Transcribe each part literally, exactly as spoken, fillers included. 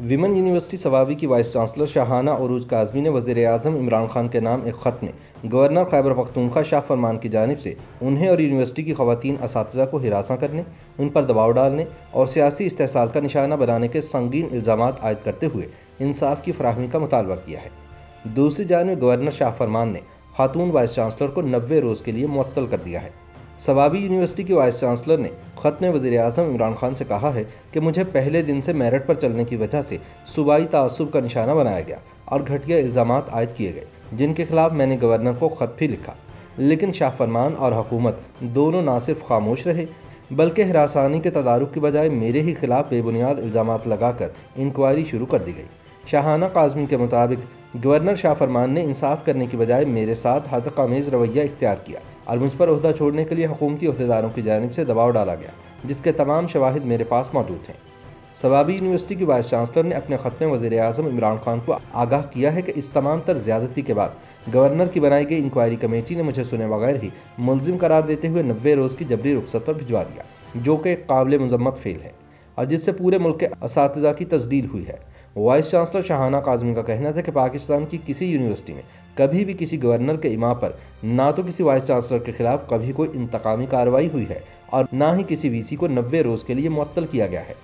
Women university Swabi की vice chancellor Shahana Arooj Kazmi ने वज़ीर आज़म इमरान खान के नाम एक ख़त में गवर्नर खैबर पख्तूनख्वा शाह फरमान की जानिब से उन्हें और यूनिवर्सिटी की ख़वातीन असातिज़ा को हिरासा करने, उन पर दबाव डालने और सियासी इस्तेहसाल का निशाना बनाने के संगीन इल्ज़ामात आयद करते हुए इंसाफ की फराहमी का मुतालबा किया है। दूसरी जानब गवर्नर शाह फरमान ने खातून वाइस चांसलर को नब्बे रोज़ के लिए मुअत्तल कर दिया है। सवाबी यूनिवर्सिटी की वाइस चांसलर ने ख़त में वज़ीर आज़म इमरान खान से कहा है कि मुझे पहले दिन से मेरिट पर चलने की वजह से सूबाई तआस्सुब का निशाना बनाया गया और घटिया इल्ज़ामात आयद किए गए, जिनके खिलाफ मैंने गवर्नर को ख़त भी लिखा, लेकिन शाह फरमान और हुकूमत दोनों ना सिर्फ खामोश रहे बल्कि हरासानी के तदारुक की बजाय मेरे ही खिलाफ बेबुनियाद इल्ज़ामात लगाकर इंक्वायरी शुरू कर दी गई। शाहाना काज़मी के मुताबिक गवर्नर शाह फरमान ने इंसाफ करने की बजाय मेरे साथ हदआमेज़ रवैया इख्तियार किया और मुझ पर ओहदा छोड़ने के लिए हुकूमती ओहदेदारों की जानिब से दबाव डाला गया, जिसके तमाम शवाहिद मेरे पास मौजूद हैं। सवाबी यूनिवर्सिटी की वाइस चांसलर ने अपने ख़त में वज़ीर आज़म इमरान खान को आगाह किया है कि इस तमाम तर ज़्यादती के बाद गवर्नर की बनाई गई इंक्वायरी कमेटी ने मुझे सुने बगैर ही मुलजिम करार देते हुए नब्बे रोज़ की जबरी रुख्सत पर भिजवा दिया, जो कि काबिल मजम्मत फेल है और जिससे पूरे मुल्क के असातिज़ा की तस्दील हुई है। वाइस चांसलर शाहाना काज़मी का कहना था कि पाकिस्तान की किसी यूनिवर्सिटी में कभी भी किसी गवर्नर के इमाम पर ना तो किसी वाइस चांसलर के खिलाफ कभी कोई इंतकामी कार्रवाई हुई है और ना ही किसी वीसी को नब्बे रोज़ के लिए मुअत्तल किया गया है।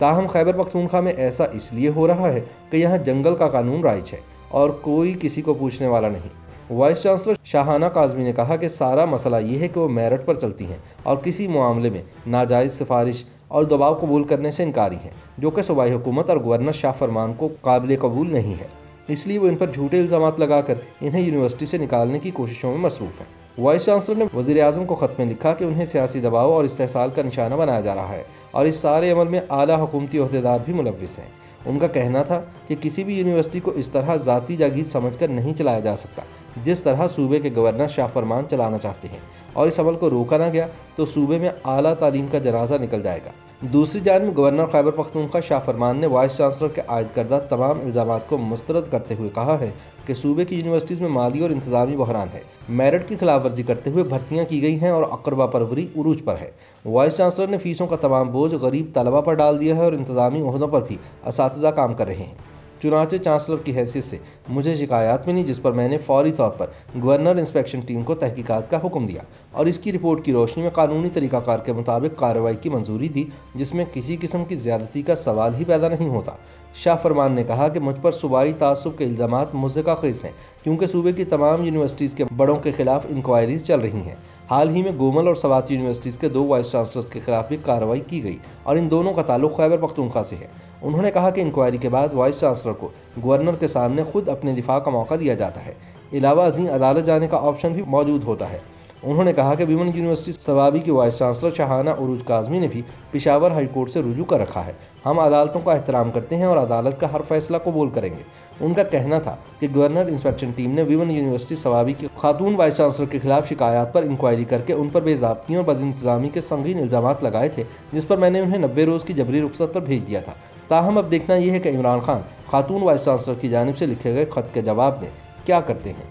ताहम खैबर पख्तूनख्वा में ऐसा इसलिए हो रहा है कि यहाँ जंगल का कानून राइज है और कोई किसी को पूछने वाला नहीं। वाइस चांसलर शाहाना काज़मी ने कहा कि सारा मसला ये है कि वो मेरिट पर चलती हैं और किसी मामले में नाजायज़ सिफारिश और दबाव कबूल करने से इनकारी हैं, जो कि सूबाई हुकूमत और गवर्नर शाह फरमान को काबिल कबूल नहीं है। इसलिए वो इन पर झूठे इल्ज़ामात लगाकर इन्हें यूनिवर्सिटी से निकालने की कोशिशों में मसरूफ़ हैं। वाइस चांसलर ने वज़ीर आज़म को ख़त में लिखा कि उन्हें सियासी दबाव और इस्तेहसाल का निशाना बनाया जा रहा है और इस सारे अमल में आला हुकूमती ओहदेदार भी मुलव्विस हैं। उनका कहना था कि किसी भी यूनिवर्सिटी को इस तरह ज़ाती जागीर समझकर नहीं चलाया जा सकता जिस तरह सूबे के गवर्नर शाह फरमान चलाना चाहते हैं, और इस अमल को रोका ना गया तो सूबे में आला तालीम का जनाजा निकल जाएगा। दूसरी जानब गवर्नर खैबर पख्तूनख्वा शाह फरमान ने वाइस चांसलर के आयद करदा तमाम इल्ज़ामात को मुस्तरद करते हुए कहा है कि सूबे की यूनिवर्सिटीज़ में माली और इंतजामी बहरान है, मेरिट की खिलाफवर्जी करते हुए भर्तियाँ की गई हैं और अकरबा परवरी उरूज पर है। वाइस चांसलर ने फ़ीसों का तमाम बोझ गरीब तलबा पर डाल दिया है और इंतजामी ओहदों पर भी असातिज़ा काम कर रहे हैं। चुनांचे चांसलर की हैसियत से मुझे शिकायत मिली, जिस पर मैंने फौरी तौर पर गवर्नर इंस्पेक्शन टीम को तहकीकात का हुक्म दिया और इसकी रिपोर्ट की रोशनी में कानूनी तरीक़ाकार के मुताबिक कार्रवाई की मंजूरी दी, जिसमें किसी किस्म की ज़्यादती का सवाल ही पैदा नहीं होता। शाह फरमान ने कहा कि मुझ पर सूबाई तआस्सुब के इल्ज़ामात मुज़्ज़िका ख़ेज़ हैं क्योंकि सूबे की तमाम यूनिवर्सिटीज़ के बड़ों के खिलाफ इंक्वायरीज़ चल रही हैं। हाल ही में गोमल और स्वात यूनिवर्सिटीज़ के दो वाइस चांसलर्स के खिलाफ भी कार्रवाई की गई और इन दोनों का ताल्लुक खैबर पख्तूनख्वा से है। उन्होंने कहा कि इंक्वायरी के बाद वाइस चांसलर को गवर्नर के सामने खुद अपने दिफा का मौका दिया जाता है, इलावा अजीम अदालत जाने का ऑप्शन भी मौजूद होता है। उन्होंने कहा कि विमेन यूनिवर्सिटी सवाबी की वाइस चांसलर शाहाना अरूज काज़मी ने भी पेशावर हाईकोर्ट से रुजू कर रखा है। हम अदालतों का एहतराम करते हैं और अदालत का हर फैसला कबूल करेंगे। उनका कहना था कि गवर्नर इंस्पेक्शन टीम ने विमेन यूनिवर्सिटी सवाबी की खातून वाइस चांसलर के खिलाफ शिकायत पर इंक्वायरी करके उन पर बेज़ाब्तियों और बदइंतज़ामी के संगीन इल्ज़ामात लगाए थे, जिस पर मैंने उन्हें नब्बे रोज़ की जबरी रुख्सत पर भेज दिया था। ताहम अब देखना यह है कि इमरान खान खातून वाइस चांसलर की जानिब से लिखे गए खत के जवाब में क्या करते हैं।